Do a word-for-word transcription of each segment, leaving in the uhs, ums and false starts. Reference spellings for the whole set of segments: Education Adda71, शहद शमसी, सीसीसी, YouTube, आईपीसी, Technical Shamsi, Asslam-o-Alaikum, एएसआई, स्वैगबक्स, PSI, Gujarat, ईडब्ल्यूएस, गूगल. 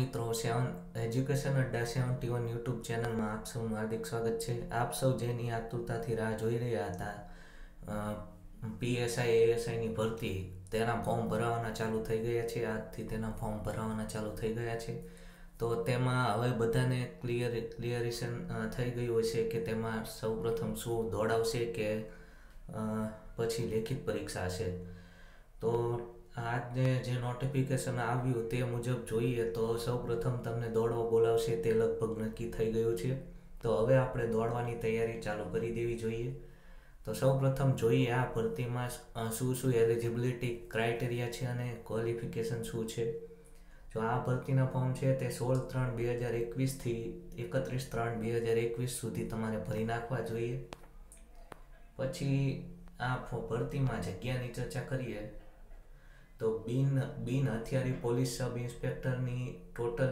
मित्रों एज्युकेशन अड्डा seventy one YouTube channel में आप सौ हार्दिक स्वागत है। आप सब जेनी आतुरताथी राह जोई रह्या हता पीएसआई एएसआई नी भर्ती तेना फॉर्म भरावाना चालू थई गया छे। आजथी तेना फॉर्म भरावाना चालू थई गया छे तो तेमां हवे बधाने क्लियर क्लियरेशन थई गयुं हशे के तेमां सौप्रथम शुं दौड़ावशे के पछी लेखित परीक्षा हशे। तो आज जे नोटिफिकेशन आव्युं ते मुजब जोईए तो सौ प्रथम तमने दौड़वा बोलावशे ते लगभग नक्की थई गयुं छे। तो हवे आपणे दौड़वानी तैयारी चालू करी देवी जोईए। तो सौ प्रथम जोईए आ भर्तीमां शुं शुं एलिजिबिलिटी क्राइटेरिया छे अने क्वॉलिफिकेशन शुं छे। जो आ भर्तीना फॉर्म छे ते सोल त्रण बे हज़ार एकवीस थी एकत्रीस त्रण बे हज़ार एकवीस सुधी तमारे भरी नाखवा जोईए। पछी आ भर्तीमां जग्यानी चर्चा करीए तो बीन बीन हथियारी पोलिस सब इंस्पेक्टरनी टोटल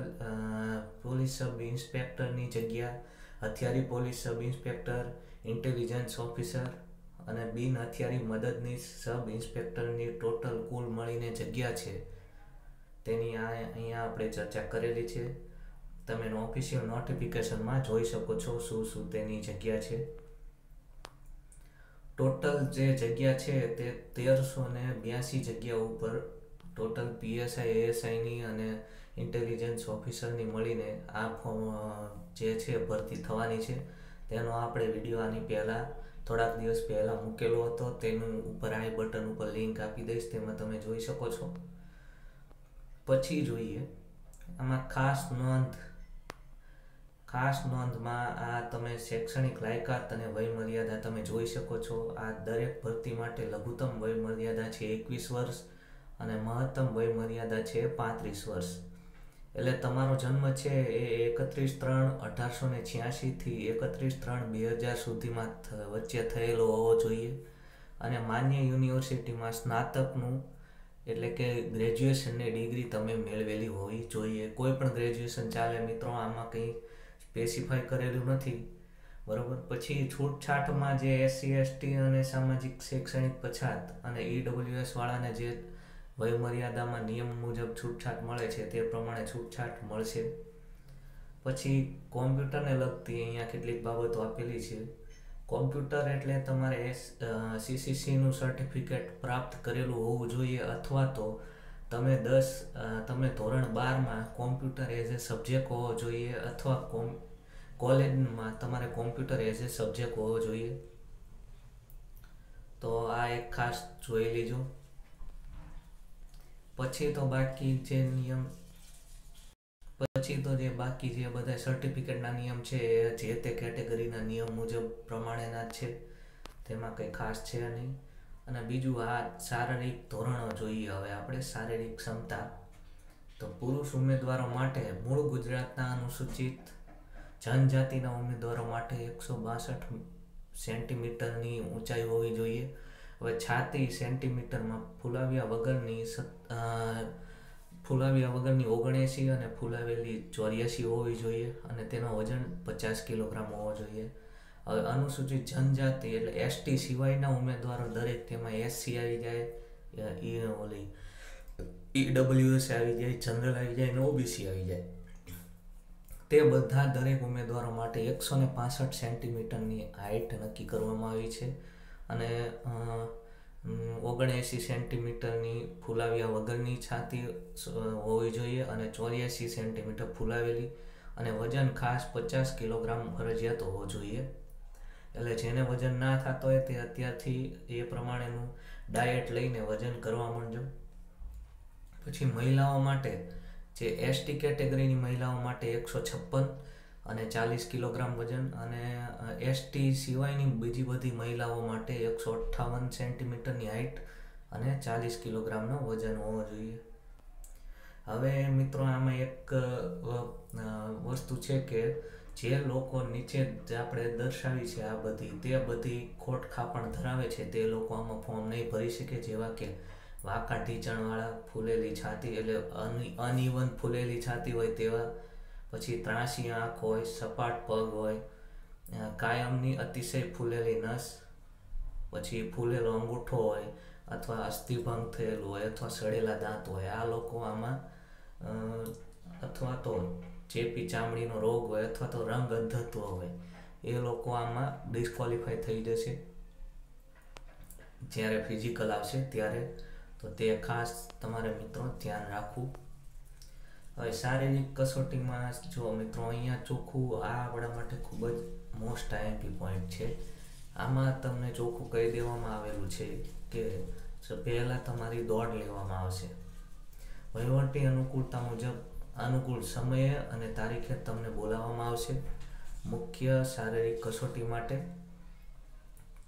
पोलिस सब इंस्पेक्टरनी जग्या हथियारी police sub inspector intelligence officer अने बीन हथियारी मददनीश सब इंस्पेक्टरनी टोटल कुल मळीने जग्या छे तेनी आ अहींया आपणे चर्चा करेली छे। तमे ऑफिशियल नोटिफिकेशन में जोई शको छो शुं शुं तेनी जग्या छे। टोटल जे जग्या है ते तेर सौ ने ब्यासी जग्या पर टोटल पीएसआई एएसआई नी अने इंटेलिजेंस ऑफिसर नी मळीने आ जे छे भर्ती थवानी छे तेनो आपणे विडियो आनी पहला थोड़ा दिवस पहला मूकेलो हतो। तेनु उपर आई बटन पर लिंक आपी दईश तेमां तमे जोई शको छो। पछी जोईए आमां खास नोंध खास नोंध में आ तमे शैक्षणिक लायकात अने वय मर्यादा तमे जोई शको छो। आ दरेक भर्ती माटे लघुत्तम वय मर्यादा छे एकवीस वर्ष अने महत्तम वय मर्यादा छे पैंतीस वर्ष। एटले तमारो जन्म छे ए एकत्रीस त्रण अठार सौ ने छियासी थी एकत्रीस त्रण बे हज़ार सुधीमां वच्चे थयेलो होवो जोईए अने मान्य युनिवर्सिटीमां स्नातकनुं एटले के ग्रेज्युएशन ने डिग्री तमे मेळवेली होवी जोईए। कोईपण ग्रेज्युएशन चाले मित्रों, आमां कंई स्पेसिफाई करेलू नहीं बराबर। पछी छूटछाट में जे एस सी एस टी और सामाजिक शैक्षणिक पछात और ईडब्ल्यूएस वाला ने जे वयमर्यादा में नियम मुजब छूटछाट मळे छे ते प्रमाणे छूटछाट मळशे। पछी कॉम्प्यूटर ने लगती अहींया केटलीक बाबतो आपेली छे। कॉम्प्यूटर एटले तमारे सीसीसी नुं सर्टिफिकेट प्राप्त करेलू होवुं जोईए अथवा तो तमे दस तमे धोरण बार में कॉम्प्यूटर एज ए सब्जेक्ट होवो जोईए अथवा कॉम कॉलेज में तमारे कॉम्प्यूटर एज ए सब्जेक्ट होवो जोईए। तो आ एक खास जोई लीजो। पछी तो बाकी जे नियम पछी तो जे बाकी जे बधा सर्टिफिकेट ना नियम छे जे ते केटेगरी ना नियम मुजब प्रमाणेना छे तेमां कंई खास छे नहीं। अने बीजू आ शारीरिक धोरणों जोईए। हवे आपणे शारीरिक क्षमता तो पुरुष उम्मीदवारों माटे मूळ गुजरातना अनुसूचित जनजातिना उम्मीदवारों माटे एक सौ बासठ सेंटीमीटरनी ऊंचाई होवी जोईए। हवे छाती सेंटीमीटर में फुलाव्या वगरनी फुलाव्या वगरनी ओगणसी अने फुलावेली चौरासी होवी जोईए अने तेनो वजन पचास किलोग्राम होवो जोईए। और अनुसूचित जनजाति एटले एसटी सिवायना उम्मीदवारों दरेक तेमां एससी आई जाए ई ओली ईडब्ल्यूएस आई जाए जनरल आई जाए ने ओबीसी आई जाए ते बधा दरेक उम्मीदवारों माटे एक सौ पैंसठ सेंटीमीटर नी हाइट नक्की करवामां आवी छे अने ओगणएंशी सेंटीमीटर नी फुलाव्या वगरनी छाती होवी जोईए अने चौरासी सेंटीमीटर फुलावेली अने वजन खास पचास किलोग्राम फरजियात होवो जोईए। એટલે જેને વજન ના થતો હોય તે અત્યારથી એ પ્રમાણેનું ડાયટ લઈને વજન કરવા માંડજો। પછી મહિલાઓ માટે જે એસટી કેટેગરીની મહિલાઓ માટે એકસો છપ્પન અને ચાલીસ કિલોગ્રામ વજન અને એસટી સિવાયની બીજી બધી મહિલાઓ માટે એકસો અઠ્ઠાવન સેન્ટીમીટરની હાઇટ અને ચાલીસ કિલોગ્રામનો વજન હોવો જોઈએ। હવે મિત્રો આમાં એક વસ્તુ છે કે जे लोको नीचे आपणे दर्शावी छे आ बधी ते बधी खोट खापण धरावे छे ते लोको आमां फॉर्म नहीं भरी शके। जेवा के वाका ढीचणवाळा फूलेली छाती एटले अनइवन फूलेली छाती होय तेवा, पछी ત્રાસી आंख होय, सपाट पग होय, कायमनी अतिशय फूलेली नस, पछी फूलेलो अंगूठो होय अथवा अस्थिभंग थयेलो होय अथवा सड़ेला दांत होय आ लोको आमां अथवा तो चेपी चामड़ीनो रोग होय अथवा तो रंग अंधत्व होय ए लोको आमां डिस्क्वॉलिफाई थई जशे ज्यारे फिजिकल आवशे त्यारे। तो ते खास तमारे मित्रों ध्यान राखवुं। हवे शारीरिक कसोटी में जो मित्रों अहींया चोखुं आ आपणा माटे खूब ज मोस्ट आईएमपी पॉइंट छे। आमां तमने चोखुं कही देवामां आवेलुं छे के पहला तमारी दौड़ लेवामां आवशे। वहीवटी अनुकूलता मुजब अनुकूल समये अने तारीखे तमने बोलाववामां आवशे मुख्य शारीरिक कसोटी माटे।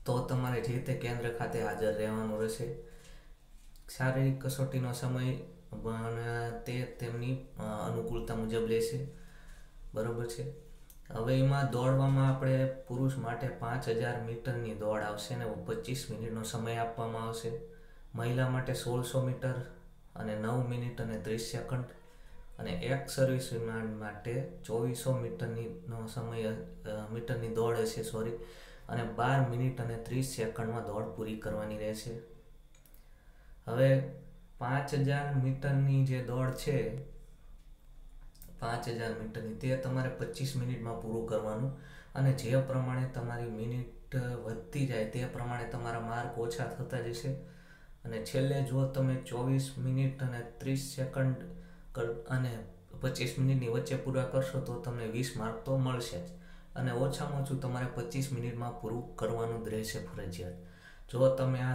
तो तमारे जे ते केन्द्र खाते हाजर रहेवानुं रहेशे। शारीरिक कसोटीनो समय ते तेमनी अनुकूलता मुजब लेशे, बरोबर छे। हवे एमां दौड़वामां आपणे पुरुष माटे पांच हज़ार मीटरनी दौड़ आवशे ने पच्चीस मिनिटनो समय आपवामां आवशे। महिला माटे सोलसो मीटर अने नौ मिनिट अने तीस सेकंड अने एक सर्विसमेन माटे चौबीसो मीटरनी नो समय मीटरनी दौड़ हशे सॉरी अने बार मिनिट अने तीस सेकंड में दौड़ पूरी करवानी रहेशे। हवे पांच हज़ार मीटरनी जे दौड़ छे पांच हज़ार मीटरनी ते तमारे पच्चीस मिनिट में पूरु करवानुं अने जे प्रमाणे तमारी मिनिट वधती जाए ते प्रमाणे तमारा मार्क ओछा थता जशे अने छेल्ले जो तमे चौबीस मिनिट अने तीस सेकंड अने पच्चीस मिनिटनी वच्चे पूरा करशो तो तमने वीस मार्क तो मळशे ज अने ओछामां ओछुं तमारे पच्चीस मिनिटमां पूरुं करवानुं रहेशे फरजियात। जो तमे आ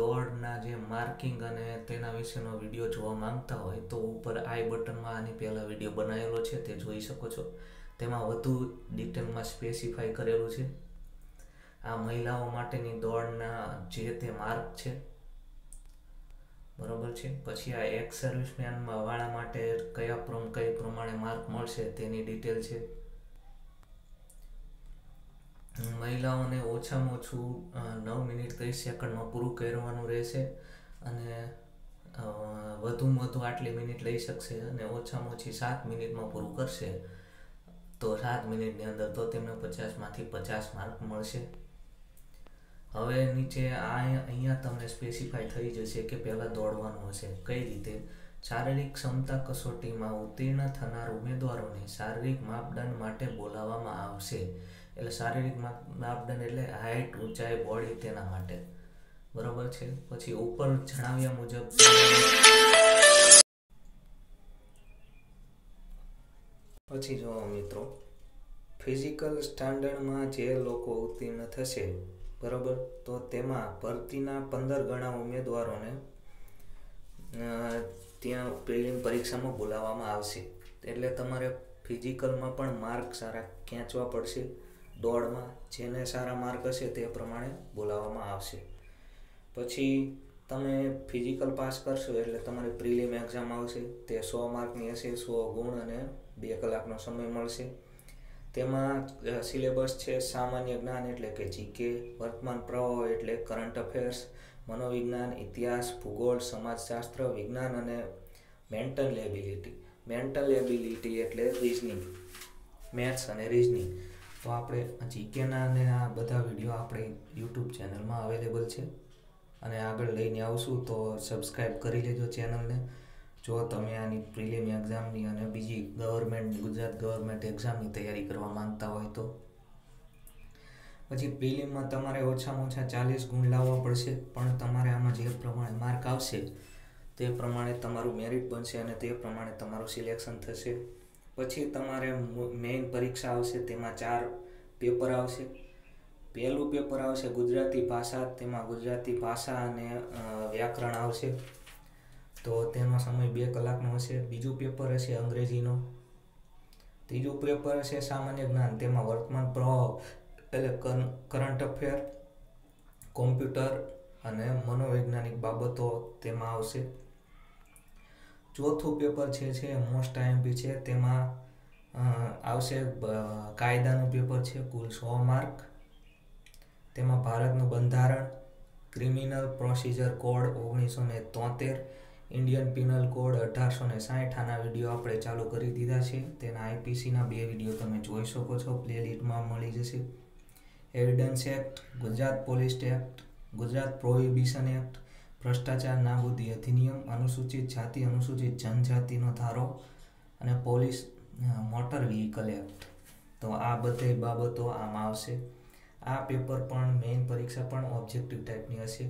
दौड़ना जे मार्किंग अने तेना विशेनो विडियो जोवा मांगता होय तो उपर आई बटनमां आनी पहेला विडियो बनावेलो छे ते जोई शको छो, तेमां वधु डिटेलमां स्पेसिफाई करेलुं छे। आ महिलाओ माटेनी दौड़ना जे ते मार्क छे, बराबर है। पछी आ एक सर्विसमेन में वाळा माटे कया प्रम कई प्रमाणे मार्क मळशे तेनी डिटेल छे। महिलाओने ओछामां ओछुं नौ मिनिट तीस सेकंड में पूरुं करवानुं रहेशे अने वधुमां वधु आटली मिनिट लई शकशे अने ओछामां ओછી सात मिनिट में पूरुं करशे तो सात मिनिटनी अंदर तो तेमने पचास मांथी पचास मार्क मळशे। हवे नीचे अहींया तमने स्पेसिफाई थई जशे के पहेला दौड़वानुं हशे कई रीते। शारीरिक क्षमता कसोटी में उत्तीर्ण थनार उमेदवारोने शारीरिक मापदंड माटे बोलाववामां आवशे। एटले शारीरिक मापदंड एटले हाइट, ऊंचाई, बॉडी तेना माटे, बरोबर छे। पछी उपर जणाव्या मुजब पछी जो मित्रों फिजिकल स्टैंडर्ड में जे लोको उत्तीर्ण थशे, बराबर, तो तेमा भर्तीना पंदर गणा उम्मीदवारोने त्यां प्रीलिम परीक्षा में बोलाववामां आवशे। एटले तमारे फिजिकल में पण मार्क सारा खेंचवा पड़शे। दौड़ में जेने सारा मार्क हशे ते प्रमाणे बोलाववामां आवशे। पछी तमे फिजिकल पास करशो एटले तमारी प्रीलिम एक्जाम आवशे ते सौ मार्कनी हशे, सौ गुण अने बे कलाकनो समय मळशे। तेमां सिलेबस छे सामान्य ज्ञान एटले के जीके, वर्तमान प्रवाह एटले करंट अफेर्स, मनोविज्ञान, इतिहास, भूगोल, समाजशास्त्र, विज्ञान अने मेंटल एबिलिटी। मेंटल एबिलिटी एटले रीजनिंग, मैथ्स अने रीजनिंग। तो आपणे जीकेना अने आ बधा विडियो आपणे यूट्यूब चेनलमां अवेलेबल छे अने आगळ लईने आवशुं तो सब्सक्राइब करी लेजो चेनलने। जो तमे आनी प्रीलिम एक्जामनी अने बीजी गवर्मेंट गुजरात गवर्मेंट एक्जामनी तैयारी करवा मांगता हो तो पछी प्रीलिम में तमारे ओछामां ओछा चालीस गुण लाववा पड़शे पण तमारे आमां जे प्रमाणे मार्क आवशे ते प्रमाणे तमारुं मेरिट बनशे अने ते प्रमाणे तमारुं सिलेक्शन थशे। पछी तमारे मेन परीक्षा आवशे तेमां चार पेपर आवशे। पहेलुं पेपर आवशे गुजराती भाषा, तेमां गुजराती भाषा अने व्याकरण आवशे तो तेनो समय बे कलाकनो हशे। बीजो पेपर हशे अंग्रेजीनो। तीजो पेपर हशे सामान्य ज्ञान, तेमां वर्तमान प्रवाह एटले करंट अफेर, कॉम्प्यूटर अने मनोवैज्ञानिक बाबतो तेमां आवशे। चौथो पेपर छे छे मोस्ट आईएमपी छे तेमां आवशे कायदानो पेपर छे कुल सौ मार्क। तेमां भारतनुं બંધારણ, क्रिमिनल प्रोसिजर कोड ओगनीसो ने तोतेर, इंडियन पीनल कोड अठार सौ साठ आना विडियो आपणे चालू करी दीधा छे। तेना आईपीसी ना बे विडियो तमे जोई शको छो, प्लेलिस्ट मां मळी जशे। Evidence act, Gujarat police act, Gujarat prohibition act, भ्रष्टाचार नाबूदी अधिनियम, अनुसूचित जाति अनुसूचित जनजातिनो धारो, અને પોલીસ મોટર વ્હીકલ એક્ટ तो आ बधे बाबतो आम आवशे। आ पेपर पण मेन परीक्षा पण ऑब्जेक्टिव टाइपनी हशे।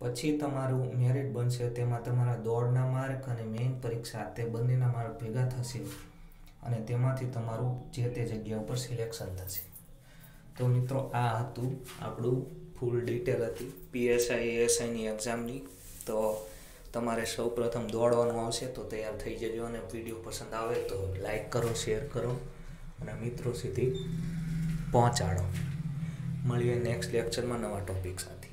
पछी तमारुं मेरिट बनशे तेमां तमारा दौड़ना मार्क अने मेन परीक्षा ते बंनेना मार्क भेगा थशे अने तेमांथी तमारुं जे ते जग्या उपर सिलेक्शन थशे। तो मित्रों आ हतुं आपणुं फूल डिटेल हती पीएसआई एएसआई नी एक्जामनी। तो तमारे सौ प्रथम दौड़वानुं आवशे। तो तैयार थई जजो अने विडियो पसंद आवे तो लाइक करो, शेर करो અને મિત્રો સુધી પહોંચાડો। મળીએ નેક્સ્ટ લેક્ચરમાં નવા ટોપિક સાથે।